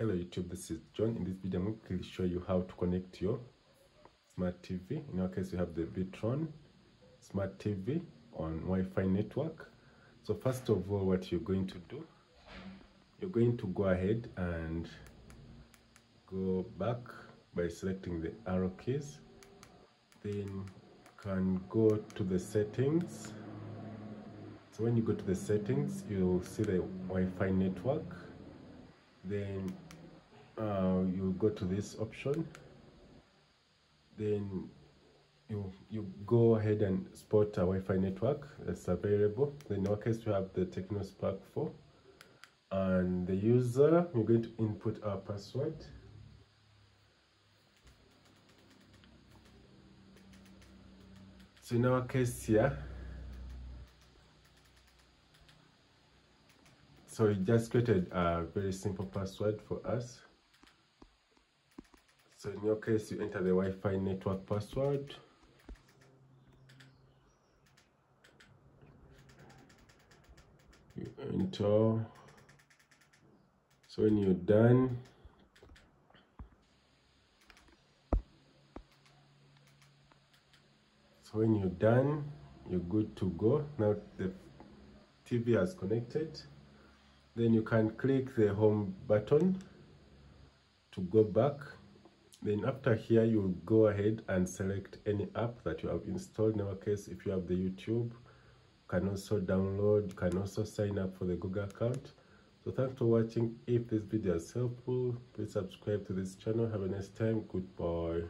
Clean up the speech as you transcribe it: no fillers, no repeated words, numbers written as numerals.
Hello YouTube, this is John. In this video I'm going to quickly show you how to connect your smart TV. In our case we have the Vitron smart TV on Wi-Fi network. So first of all, what you're going to do, you're going to go ahead and go back by selecting the arrow keys. Then you can go to the settings. So when you go to the settings, you'll see the Wi-Fi network. Then you go to this option, then you go ahead and spot a Wi-Fi network that's available. Then in our case we have the Tecno Spark 4, and the user, we're going to input our password. So in our case here, so it just created a very simple password for us. So in your case, you enter the Wi-Fi network password. You enter. So when you're done, you're good to go. Now the TV has connected. Then you can click the home button to go back. Then after here, you go ahead and select any app that you have installed. In our case, if you have the YouTube, you can also download, you can also sign up for the Google account. So thanks for watching. If this video is helpful, please subscribe to this channel. Have a nice time. Goodbye.